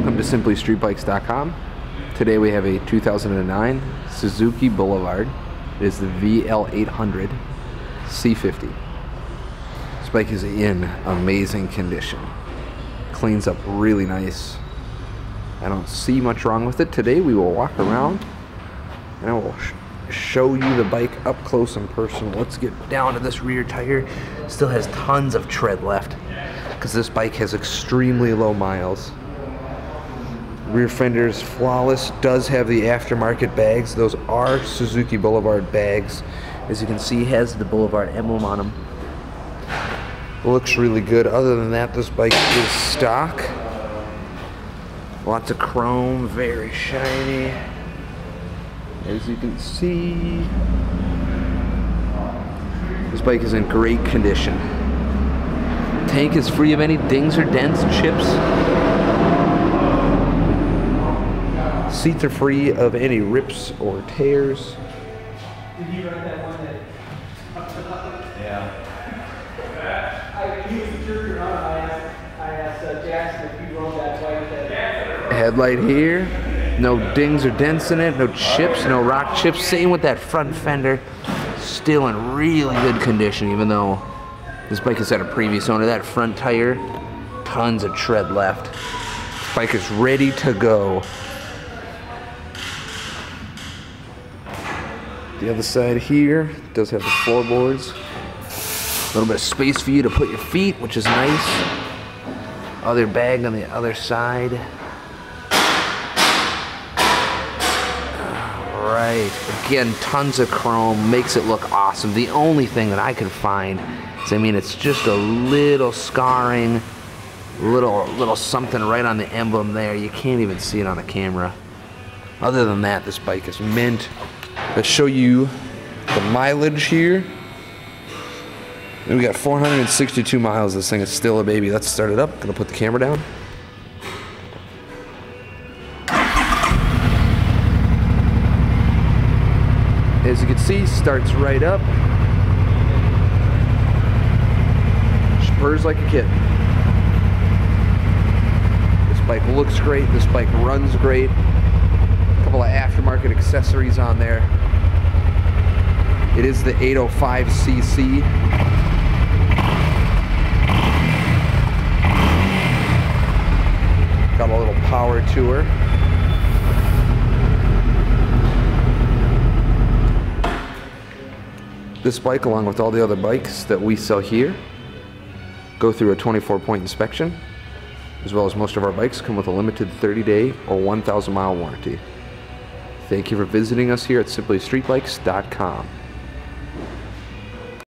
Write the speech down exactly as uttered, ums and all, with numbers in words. Welcome to simply street bikes dot com. Today we have a two thousand nine Suzuki Boulevard. It is the V L eight hundred C fifty. This bike is in amazing condition. Cleans up really nice. I don't see much wrong with it. Today we will walk around and I will sh show you the bike up close and personal. Let's get down to this rear tire. Still has tons of tread left because this bike has extremely low miles. Rear fender is flawless, does have the aftermarket bags. Those are Suzuki Boulevard bags. As you can see, has the Boulevard emblem on them. Looks really good. Other than that, this bike is stock. Lots of chrome, very shiny. As you can see, this bike is in great condition. Tank is free of any dings or dents, chips. Seats are free of any rips or tears. Did you write that one that up to nothing? Yeah. I used your eyes. I asked uh, Jackson if you rolled that white that headlight here. No dings or dents in it, no chips, no rock chips. Same with that front fender. Still in really good condition, even though this bike has had a previous owner. That front tire, tons of tread left. This bike is ready to go. The other side here does have the floorboards. A little bit of space for you to put your feet, which is nice. Other bag on the other side. All right, again, tons of chrome, makes it look awesome. The only thing that I could find is, I mean, it's just a little scarring, little, little something right on the emblem there. You can't even see it on the camera. Other than that, this bike is mint. Let's show you the mileage here. And we got four hundred sixty-two miles. This thing is still a baby. Let's start it up. Gonna put the camera down. As you can see, starts right up. Spurs like a kid. This bike looks great. This bike runs great. A couple of aftermarket accessories on there. It is the eight oh five C C. Got a little power to her. This bike, along with all the other bikes that we sell here, go through a twenty-four point inspection, as well as most of our bikes come with a limited thirty day or one thousand mile warranty. Thank you for visiting us here at simply street bikes dot com.